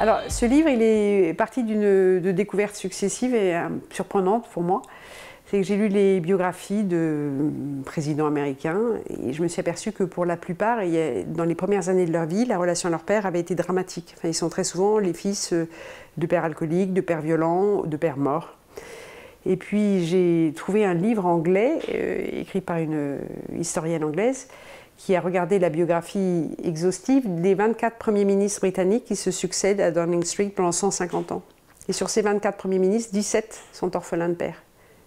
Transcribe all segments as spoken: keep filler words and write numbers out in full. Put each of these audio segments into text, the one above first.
Alors, ce livre, il est parti d'une de découvertes successives et euh, surprenantes pour moi. C'est que j'ai lu les biographies de présidents américains et je me suis aperçue que pour la plupart, il y a, dans les premières années de leur vie, la relation à leur père avait été dramatique. Enfin, ils sont très souvent les fils de pères alcooliques, de pères violents, de pères morts. Et puis j'ai trouvé un livre anglais, euh, écrit par une historienne anglaise, qui a regardé la biographie exhaustive des vingt-quatre premiers ministres britanniques qui se succèdent à Downing Street pendant cent cinquante ans. Et sur ces vingt-quatre premiers ministres, dix-sept sont orphelins de père.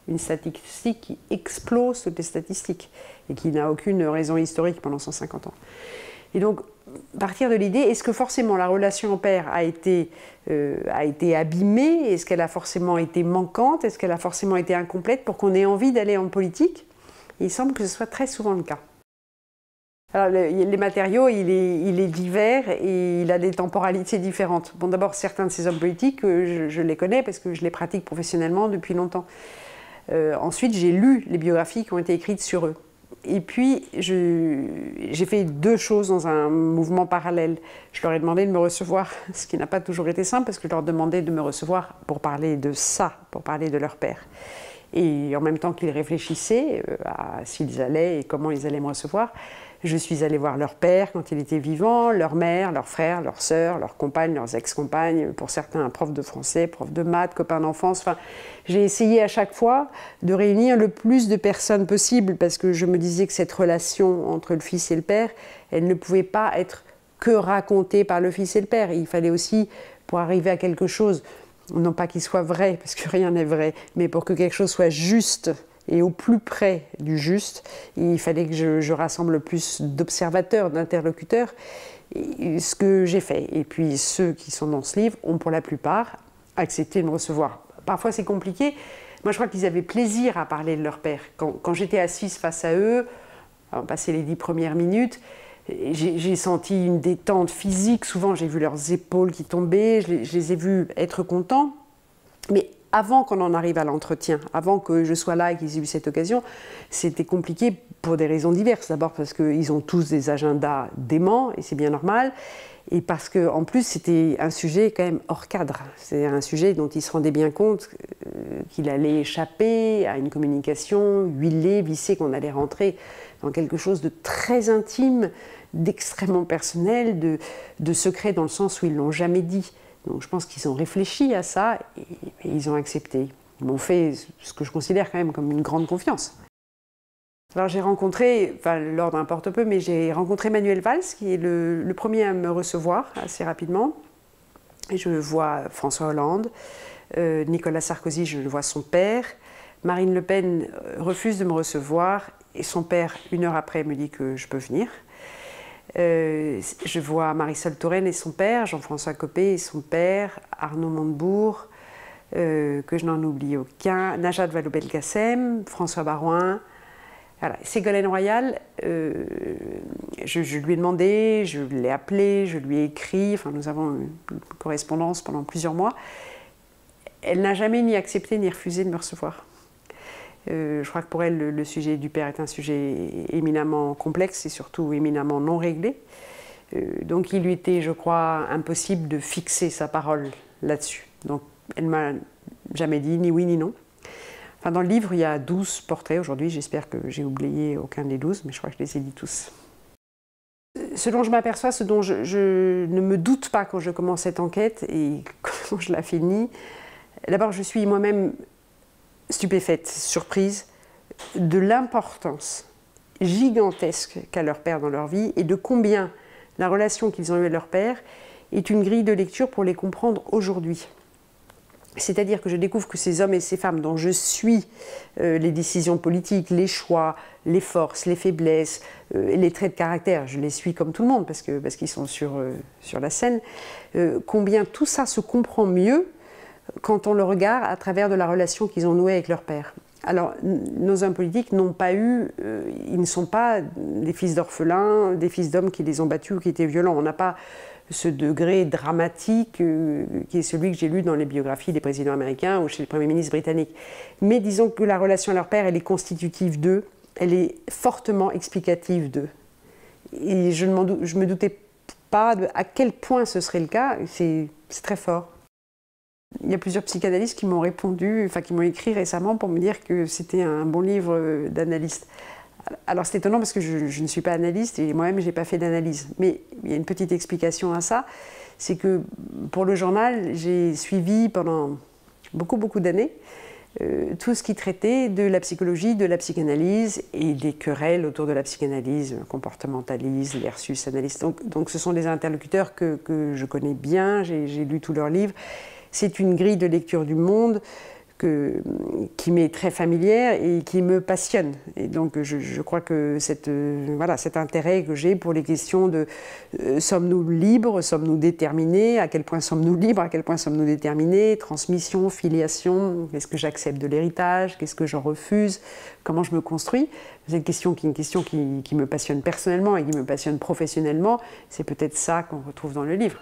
Une statistique qui explose toutes les statistiques et qui n'a aucune raison historique pendant cent cinquante ans. Et donc, partir de l'idée, est-ce que forcément la relation au père a été, euh, a été abîmée? Est-ce qu'elle a forcément été manquante? Est-ce qu'elle a forcément été incomplète pour qu'on ait envie d'aller en politique? Et il semble que ce soit très souvent le cas. Alors, les matériaux, il est, il est divers et il a des temporalités différentes. Bon, d'abord, certains de ces hommes politiques, je, je les connais parce que je les pratique professionnellement depuis longtemps. Euh, ensuite, j'ai lu les biographies qui ont été écrites sur eux. Et puis, j'ai fait deux choses dans un mouvement parallèle. Je leur ai demandé de me recevoir, ce qui n'a pas toujours été simple, parce que je leur demandais de me recevoir pour parler de ça, pour parler de leur père. Et en même temps qu'ils réfléchissaient à s'ils allaient et comment ils allaient me recevoir, je suis allée voir leur père quand il était vivant, leur mère, leurs frères, leurs sœurs, leurs compagnes, leurs ex-compagnes, pour certains profs de français, profs de maths, copains d'enfance. Enfin, j'ai essayé à chaque fois de réunir le plus de personnes possible parce que je me disais que cette relation entre le fils et le père, elle ne pouvait pas être que racontée par le fils et le père. Et il fallait aussi, pour arriver à quelque chose, non pas qu'il soit vrai, parce que rien n'est vrai, mais pour que quelque chose soit juste, et au plus près du juste, il fallait que je, je rassemble plus d'observateurs, d'interlocuteurs, ce que j'ai fait. Et puis ceux qui sont dans ce livre ont pour la plupart accepté de me recevoir. Parfois c'est compliqué. Moi je crois qu'ils avaient plaisir à parler de leur père. Quand, quand j'étais assise face à eux, on passait les dix premières minutes, j'ai senti une détente physique. Souvent j'ai vu leurs épaules qui tombaient, je les, je les ai vus être contents. Mais avant qu'on en arrive à l'entretien, avant que je sois là et qu'ils aient eu cette occasion, c'était compliqué pour des raisons diverses. D'abord parce qu'ils ont tous des agendas déments, et c'est bien normal, et parce qu'en plus c'était un sujet quand même hors cadre. C'est un sujet dont ils se rendaient bien compte euh, qu'il allait échapper à une communication huilée, vissée, qu'on allait rentrer dans quelque chose de très intime, d'extrêmement personnel, de, de secret dans le sens où ils ne l'ont jamais dit. Donc je pense qu'ils ont réfléchi à ça et, et ils ont accepté. Ils m'ont fait ce que je considère quand même comme une grande confiance. Alors j'ai rencontré, enfin l'ordre importe peu, mais j'ai rencontré Manuel Valls, qui est le, le premier à me recevoir assez rapidement. Et je vois François Hollande, euh, Nicolas Sarkozy, je vois son père. Marine Le Pen refuse de me recevoir et son père, une heure après, me dit que je peux venir. Euh, je vois Marisol Touraine et son père, Jean-François Copé et son père, Arnaud Montebourg, euh, que je n'en oublie aucun, Najat Vallaud-Belkacem, François Baroin, voilà. Ségolène Royal, euh, je, je lui ai demandé, je l'ai appelé, je lui ai écrit, enfin, nous avons une correspondance pendant plusieurs mois. Elle n'a jamais ni accepté ni refusé de me recevoir. Euh, je crois que pour elle, le, le sujet du père est un sujet éminemment complexe et surtout éminemment non réglé. Euh, donc il lui était, je crois, impossible de fixer sa parole là-dessus. Donc elle ne m'a jamais dit ni oui ni non. Enfin, dans le livre, il y a douze portraits aujourd'hui. J'espère que j'ai oublié aucun des douze, mais je crois que je les ai dit tous. Ce dont je m'aperçois, ce dont je, je ne me doute pas quand je commence cette enquête et quand je la finis, d'abord je suis moi-même stupéfaite, surprise, de l'importance gigantesque qu'a leur père dans leur vie et de combien la relation qu'ils ont eue à leur père est une grille de lecture pour les comprendre aujourd'hui. C'est-à-dire que je découvre que ces hommes et ces femmes dont je suis euh, les décisions politiques, les choix, les forces, les faiblesses, euh, les traits de caractère, je les suis comme tout le monde parce que, parce qu'ils sont sur, euh, sur la scène, euh, combien tout ça se comprend mieux quand on le regarde à travers de la relation qu'ils ont nouée avec leur père. Alors, nos hommes politiques n'ont pas eu, euh, ils ne sont pas des fils d'orphelins, des fils d'hommes qui les ont battus ou qui étaient violents. On n'a pas ce degré dramatique euh, qui est celui que j'ai lu dans les biographies des présidents américains ou chez les premiers ministres britanniques. Mais disons que la relation à leur père, elle est constitutive d'eux, elle est fortement explicative d'eux. Et je ne m'en dou- je me doutais pas de, à quel point ce serait le cas, c'est très fort. Il y a plusieurs psychanalystes qui m'ont répondu, enfin qui m'ont écrit récemment pour me dire que c'était un bon livre d'analyste. Alors c'est étonnant parce que je, je ne suis pas analyste et moi-même je n'ai pas fait d'analyse. Mais il y a une petite explication à ça, c'est que pour le journal, j'ai suivi pendant beaucoup beaucoup d'années euh, tout ce qui traitait de la psychologie, de la psychanalyse et des querelles autour de la psychanalyse, comportementaliste versus analyste. Donc, donc ce sont des interlocuteurs que, que je connais bien, j'ai lu tous leurs livres. C'est une grille de lecture du monde que, qui m'est très familière et qui me passionne. Et donc je, je crois que cette, euh, voilà, cet intérêt que j'ai pour les questions de euh, sommes-nous libres, sommes-nous déterminés, à quel point sommes-nous libres, à quel point sommes-nous déterminés, transmission, filiation, est-ce que j'accepte de l'héritage, qu'est-ce que j'en refuse, comment je me construis. C'est une question, qui, une question qui, qui me passionne personnellement et qui me passionne professionnellement. C'est peut-être ça qu'on retrouve dans le livre.